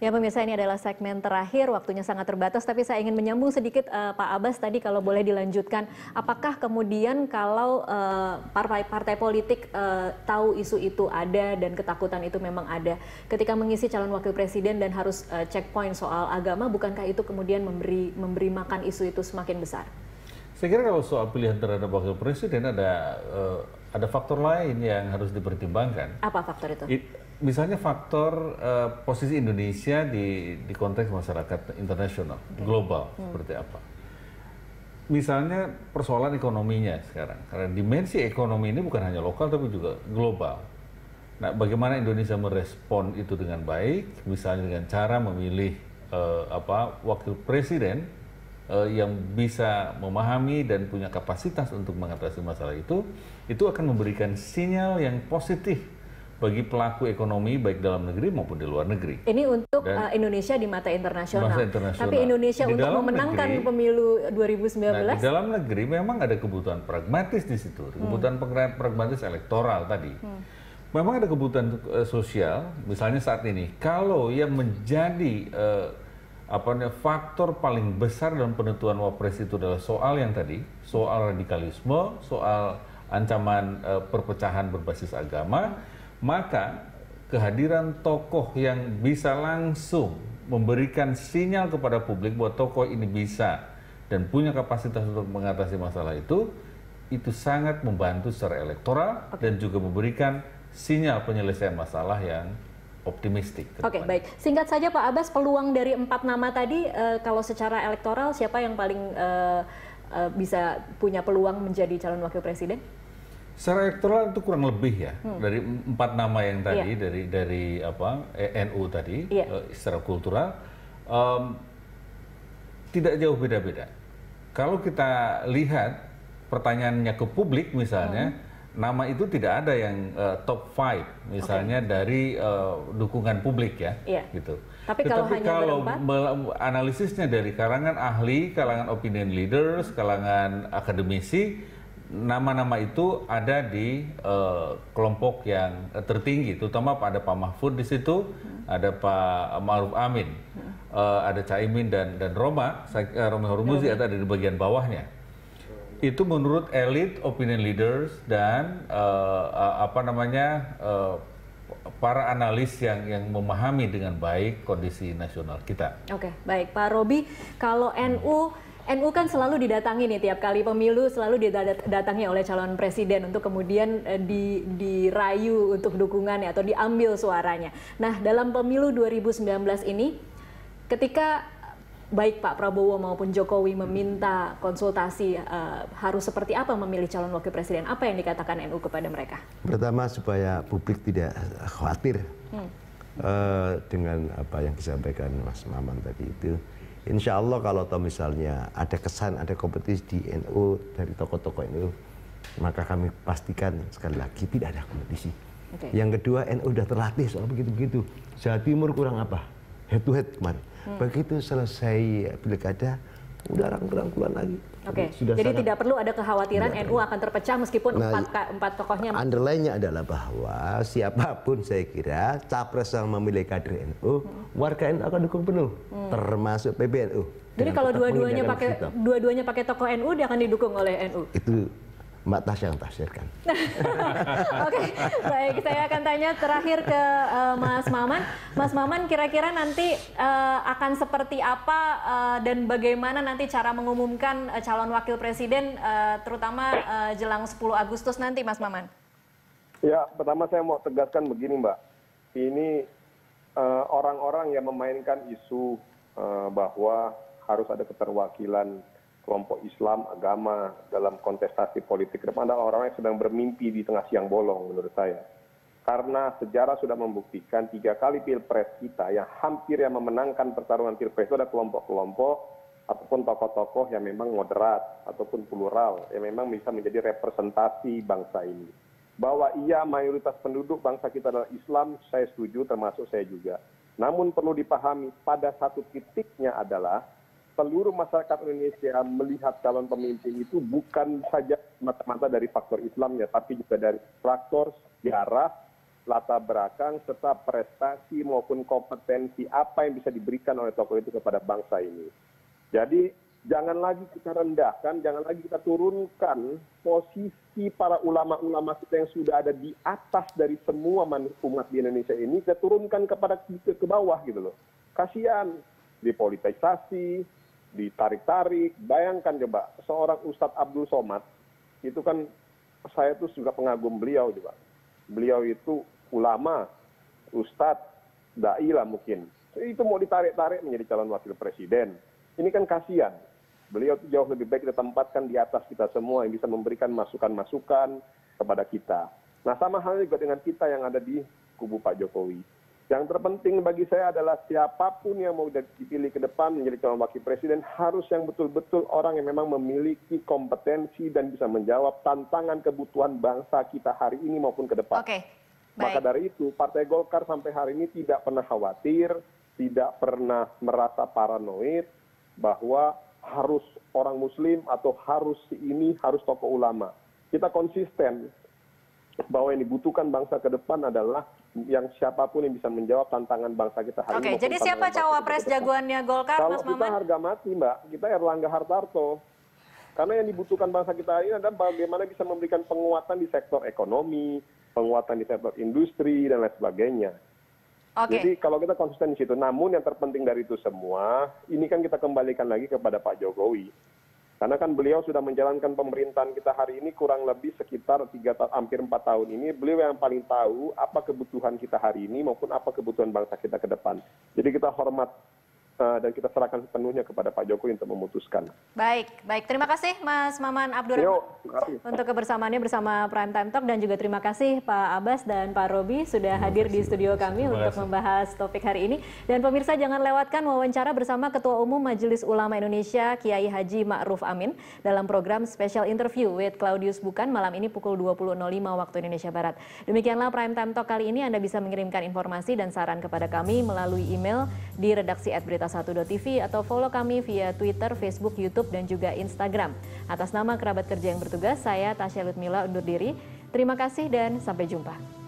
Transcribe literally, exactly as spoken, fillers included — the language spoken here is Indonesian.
Ya pemirsa, ini adalah segmen terakhir, waktunya sangat terbatas, tapi saya ingin menyambung sedikit uh, Pak Abbas tadi kalau boleh dilanjutkan. Apakah kemudian kalau uh, partai, partai politik uh, tahu isu itu ada dan ketakutan itu memang ada, ketika mengisi calon wakil presiden dan harus uh, checkpoint soal agama, bukankah itu kemudian memberi, memberi makan isu itu semakin besar? Saya kira kalau soal pilihan terhadap wakil presiden ada uh, ada faktor lain yang harus dipertimbangkan. Apa faktor itu? It, misalnya faktor uh, posisi Indonesia di, di konteks masyarakat internasional, okay. global, hmm. seperti apa. Misalnya persoalan ekonominya sekarang, karena dimensi ekonomi ini bukan hanya lokal tapi juga global. Nah, bagaimana Indonesia merespon itu dengan baik, misalnya dengan cara memilih uh, apa wakil presiden yang bisa memahami dan punya kapasitas untuk mengatasi masalah itu, itu akan memberikan sinyal yang positif bagi pelaku ekonomi baik dalam negeri maupun di luar negeri. Ini untuk dan Indonesia di mata internasional. Mata internasional. Tapi Indonesia di untuk memenangkan negeri, pemilu dua ribu sembilan belas. Nah, di dalam negeri memang ada kebutuhan pragmatis di situ, kebutuhan hmm. pragmatis elektoral tadi. Hmm. Memang ada kebutuhan uh, sosial, misalnya saat ini. Kalau yang menjadi uh, Apa, faktor paling besar dalam penentuan wapres itu adalah soal yang tadi, soal radikalisme, soal ancaman e, perpecahan berbasis agama, maka kehadiran tokoh yang bisa langsung memberikan sinyal kepada publik bahwa tokoh ini bisa dan punya kapasitas untuk mengatasi masalah itu, itu sangat membantu secara elektoral dan juga memberikan sinyal penyelesaian masalah yang optimistik. Oke, okay, baik. Singkat saja Pak Abbas, peluang dari empat nama tadi uh, kalau secara elektoral siapa yang paling uh, uh, bisa punya peluang menjadi calon wakil presiden? Secara elektoral itu kurang lebih ya hmm. dari empat nama yang tadi, yeah. dari dari apa N U tadi, yeah. uh, secara kultural um, tidak jauh beda-beda. Kalau kita lihat pertanyaannya ke publik misalnya. Hmm. Nama itu tidak ada yang uh, top five misalnya okay. dari uh, dukungan publik ya, yeah. gitu. Tapi kalau, Tetapi kalau analisisnya dari kalangan ahli, kalangan opinion leaders, kalangan akademisi, nama-nama itu ada di uh, kelompok yang tertinggi, terutama pada Pak Mahfud di situ, hmm. ada Pak Ma'ruf Amin, hmm. uh, ada Caimin dan dan Roma, Romahurmuziy ada di bagian bawahnya. Itu menurut elit, opinion leaders dan uh, uh, apa namanya uh, para analis yang yang memahami dengan baik kondisi nasional kita. Oke, okay, baik Pak Robi, kalau N U N U kan selalu didatangi nih tiap kali pemilu, selalu didatangi oleh calon presiden untuk kemudian di, dirayu untuk dukungannya atau diambil suaranya. Nah, dalam pemilu dua ribu sembilan belas ini, ketika baik Pak Prabowo maupun Jokowi meminta konsultasi uh, harus seperti apa memilih calon wakil presiden, apa yang dikatakan N U kepada mereka? Pertama, supaya publik tidak khawatir hmm. uh, dengan apa yang disampaikan Mas Maman tadi itu. Insya Allah kalau toh misalnya ada kesan, ada kompetisi di N U dari tokoh-tokoh N U, maka kami pastikan sekali lagi tidak ada kompetisi. Okay. Yang kedua, N U sudah terlatih soal begitu-begitu. Jawa Timur kurang apa? Head to head kemarin. Hmm. Begitu selesai pilkada, udah rangkulan lagi. Oke, okay. Jadi sangat, tidak perlu ada kekhawatiran N U akan terpecah meskipun nah, empat, empat tokohnya. Underline-nya adalah bahwa siapapun saya kira capres yang memilih kader N U, hmm. warga N U akan dukung penuh, hmm. termasuk P B N U. Jadi kalau dua-duanya pakai dua-duanya pakai tokoh N U, dia akan didukung oleh N U. Itu Mbak Tas yang tafsirkan. Oke, baik. Saya akan tanya terakhir ke uh, Mas Maman. Mas Maman, kira-kira nanti uh, akan seperti apa uh, dan bagaimana nanti cara mengumumkan uh, calon wakil presiden, uh, terutama uh, jelang sepuluh Agustus nanti, Mas Maman? Ya, pertama saya mau tegaskan begini, Mbak. Ini orang-orang uh, yang memainkan isu uh, bahwa harus ada keterwakilan kelompok Islam, agama dalam kontestasi politik depan, ada orang yang sedang bermimpi di tengah siang bolong menurut saya. Karena sejarah sudah membuktikan tiga kali pilpres kita yang hampir yang memenangkan pertarungan pilpres itu ada kelompok-kelompok ataupun tokoh-tokoh yang memang moderat ataupun plural yang memang bisa menjadi representasi bangsa ini. Bahwa iya mayoritas penduduk bangsa kita adalah Islam, saya setuju, termasuk saya juga. Namun perlu dipahami pada satu titiknya adalah seluruh masyarakat Indonesia melihat calon pemimpin itu bukan saja mata-mata dari faktor Islamnya, tapi juga dari faktor sejarah, latar belakang serta prestasi maupun kompetensi apa yang bisa diberikan oleh tokoh itu kepada bangsa ini. Jadi jangan lagi kita rendahkan, jangan lagi kita turunkan posisi para ulama-ulama kita yang sudah ada di atas dari semua umat di Indonesia ini, kita turunkan kepada kita ke bawah gitu loh. Kasihan, dipolitisasi, ditarik-tarik. Bayangkan coba seorang Ustadz Abdul Somad, itu kan saya tuh juga pengagum beliau coba. Beliau itu ulama, ustadz, dai lah mungkin. Itu mau ditarik-tarik menjadi calon wakil presiden. Ini kan kasihan. Beliau itu jauh lebih baik kita tempatkan di atas kita semua yang bisa memberikan masukan-masukan kepada kita. Nah sama halnya juga dengan kita yang ada di kubu Pak Jokowi. Yang terpenting bagi saya adalah siapapun yang mau dipilih ke depan menjadi calon wakil presiden harus yang betul-betul orang yang memang memiliki kompetensi dan bisa menjawab tantangan kebutuhan bangsa kita hari ini maupun ke depan. Oke, maka dari itu Partai Golkar sampai hari ini tidak pernah khawatir, tidak pernah merasa paranoid bahwa harus orang muslim atau harus ini, harus tokoh ulama. Kita konsisten bahwa yang dibutuhkan bangsa ke depan adalah yang siapapun yang bisa menjawab tantangan bangsa kita hari ini. Oke, jadi siapa cawapres jagoannya Golkar, Mas Maman? Kalau kita harga mati, Mbak, kita Erlangga Hartarto. Karena yang dibutuhkan bangsa kita hari ini adalah bagaimana bisa memberikan penguatan di sektor ekonomi, penguatan di sektor industri, dan lain sebagainya. Oke. Jadi kalau kita konsisten di situ, namun yang terpenting dari itu semua, ini kan kita kembalikan lagi kepada Pak Jokowi. Karena kan beliau sudah menjalankan pemerintahan kita hari ini kurang lebih sekitar tiga hampir empat tahun ini. Beliau yang paling tahu apa kebutuhan kita hari ini maupun apa kebutuhan bangsa kita ke depan. Jadi kita hormat uh, dan kita serahkan sepenuhnya kepada Pak Jokowi untuk memutuskan. Baik, baik. Terima kasih Mas Maman Abdul untuk kebersamaannya bersama Prime Time Talk. Dan juga terima kasih Pak Abbas dan Pak Robi sudah hadir di studio kami untuk membahas topik hari ini. Dan pemirsa jangan lewatkan wawancara bersama Ketua Umum Majelis Ulama Indonesia Kiai Haji Ma'ruf Amin dalam program Special Interview with Claudius Bukan malam ini pukul dua puluh nol lima waktu Indonesia Barat. Demikianlah Prime Time Talk kali ini. Anda bisa mengirimkan informasi dan saran kepada kami melalui email di redaksi at berita satu dot t v atau follow kami via Twitter, Facebook, YouTube, dan juga Instagram. Atas nama kerabat kerja yang bertugas, saya Tascha Liudmila undur diri. Terima kasih dan sampai jumpa.